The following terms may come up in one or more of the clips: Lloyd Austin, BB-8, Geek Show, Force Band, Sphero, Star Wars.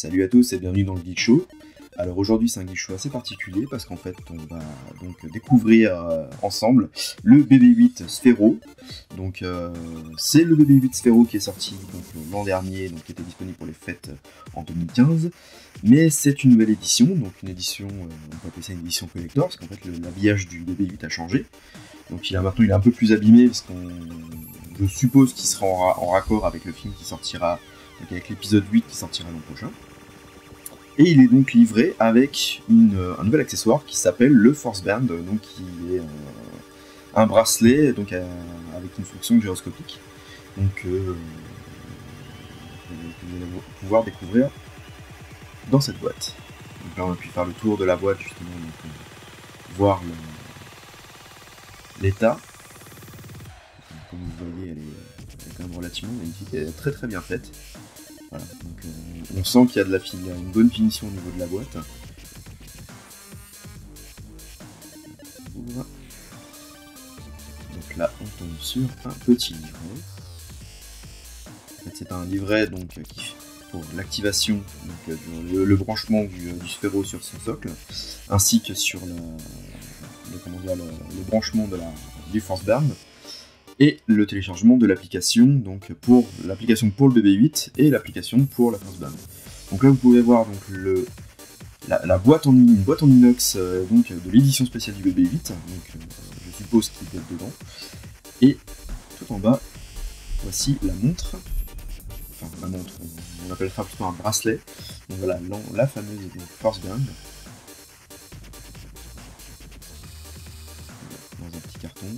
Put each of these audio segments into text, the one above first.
Salut à tous et bienvenue dans le Geek Show. Alors aujourd'hui c'est un Geek Show assez particulier parce qu'en fait on va donc découvrir ensemble le BB-8 Sphero. Donc c'est le BB-8 Sphero qui est sorti l'an dernier, donc qui était disponible pour les fêtes en 2015. Mais c'est une nouvelle édition, donc une édition, on peut appeler ça une édition collector, parce qu'en fait l'habillage du BB-8 a changé. Donc maintenant il est un peu plus abîmé parce qu'on, je suppose qu'il sera en raccord avec le film qui sortira, donc avec l'épisode 8 qui sortira l'an prochain. Et il est donc livré avec un nouvel accessoire qui s'appelle le Force Band, donc qui est un bracelet donc, avec une fonction gyroscopique. Donc vous allez pouvoir découvrir dans cette boîte. Donc là on a pu faire le tour de la boîte justement, donc, voir l'état. Comme vous voyez, elle est quand même relativement magnifique, elle est très très bien faite. Voilà, donc on sent qu'il y a une bonne finition au niveau de la boîte. Donc là on tombe sur un petit livret. En fait, c'est un livret donc, qui, pour l'activation, le branchement du Sphero sur son socle, ainsi que sur le branchement du Force Band. Et le téléchargement de l'application, donc pour l'application pour le BB-8 et l'application pour la Force Band. Donc là vous pouvez voir donc la boîte une boîte en inox donc de l'édition spéciale du BB-8, donc je suppose qu'il est dedans. Et tout en bas, voici la montre, enfin la montre, on l'appellera plutôt un bracelet. Donc voilà la fameuse donc, Force Band. Dans un petit carton.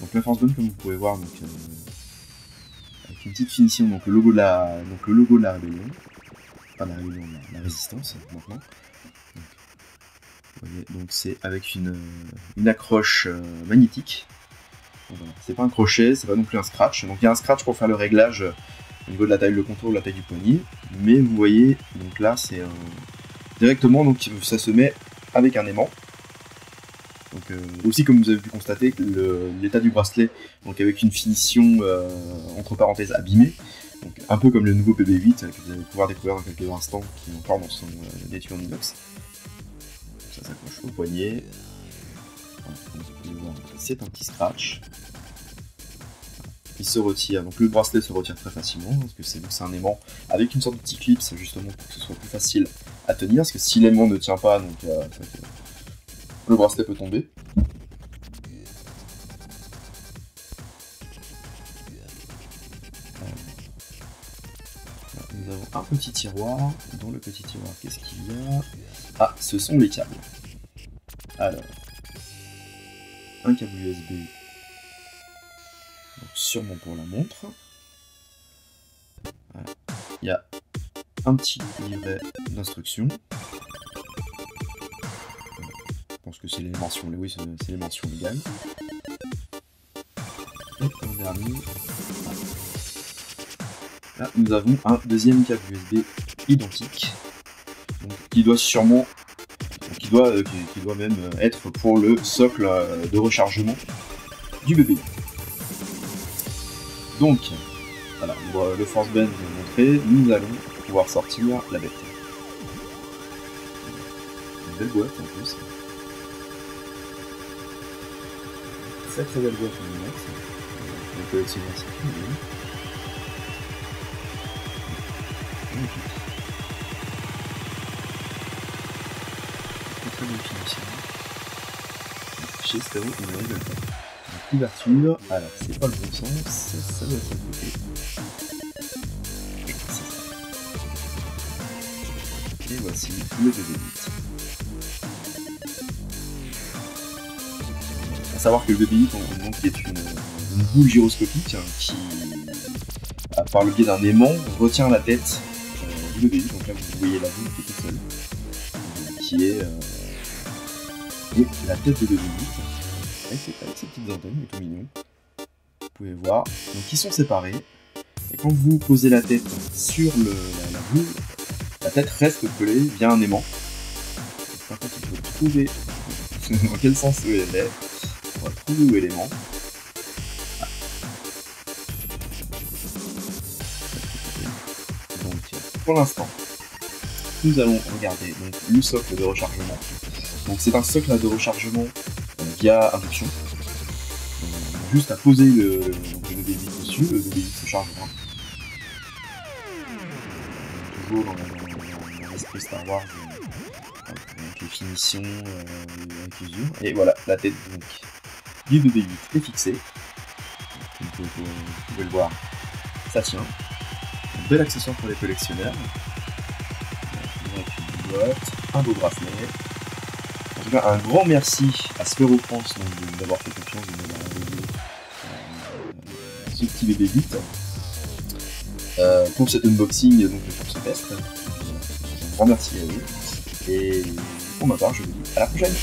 Donc la Force Band, comme vous pouvez voir, donc, avec une petite finition, donc le logo de la rébellion, pas la rébellion, la résistance maintenant. Donc c'est avec une accroche magnétique. Voilà. C'est pas un crochet, c'est pas non plus un scratch. Donc il y a un scratch pour faire le réglage au niveau de la taille, le contour, la taille du poignet. Mais vous voyez, donc là c'est directement, donc ça se met avec un aimant. Donc, aussi comme vous avez pu constater, l'état du bracelet, donc avec une finition entre parenthèses abîmée, donc un peu comme le nouveau BB-8 que vous allez pouvoir découvrir dans quelques instants, qui est encore dans son étui en inox. Ça s'accroche au poignet. Comme vous pouvez voir, c'est un petit scratch. Il se retire, donc le bracelet se retire très facilement, parce que c'est un aimant avec une sorte de petit clip, justement pour que ce soit plus facile à tenir, parce que si l'aimant ne tient pas, donc le bracelet peut tomber. Nous avons un petit tiroir. Dans le petit tiroir, qu'est-ce qu'il y a? Ah, ce sont les câbles. Alors, un câble USB, donc sûrement pour la montre. Voilà. Il y a un petit livret d'instructions. Je pense que c'est les mentions, oui, c'est les mentions légales. Et un dernier. Là, nous avons un deuxième câble USB identique, donc, qui doit même être pour le socle de rechargement du BB. Donc, voilà, le Force Band est montré. Nous allons pouvoir sortir la bête. Une belle boîte en plus. Très belle boîte en inox, on peut essayer de faire ça. Très bien fini ici. Chez Sphero, on arrive à faire la couverture. Alors, c'est pas le bon sens, ça doit être le côté. Et voici le BB-8. A savoir que le BB-8 est une boule gyroscopique qui, par le biais d'un aimant, retient la tête du BB-8. Donc là, vous voyez la boule qui est toute seule, qui est la tête de BB-8 avec ses petites antennes, mais tout mignon. Vous pouvez voir, donc ils sont séparés. Et quand vous posez la tête sur la boule, la tête reste collée via un aimant. Par contre, il faut trouver dans quel sens elle est. On va trouver où l'élément. Ah. pour l'instant, nous allons regarder donc, le socle de rechargement. Donc c'est un socle de rechargement via induction. Juste à poser le BB-8 dessus, le BB-8 se chargera. Toujours dans l'esprit Star Wars, avec les finitions, l'inclusion. Et voilà, la tête donc, du BB-8 est fixée. Donc, vous pouvez le voir, ça tient. Un bel accessoire pour les collectionneurs. Avec une boîte, un beau bracelet. En tout cas, un grand merci à Sphero France d'avoir fait confiance de nous avoir aidé ce petit BB-8 pour cet unboxing donc le Force Band. Un grand merci à vous et pour ma part je vous dis à la prochaine.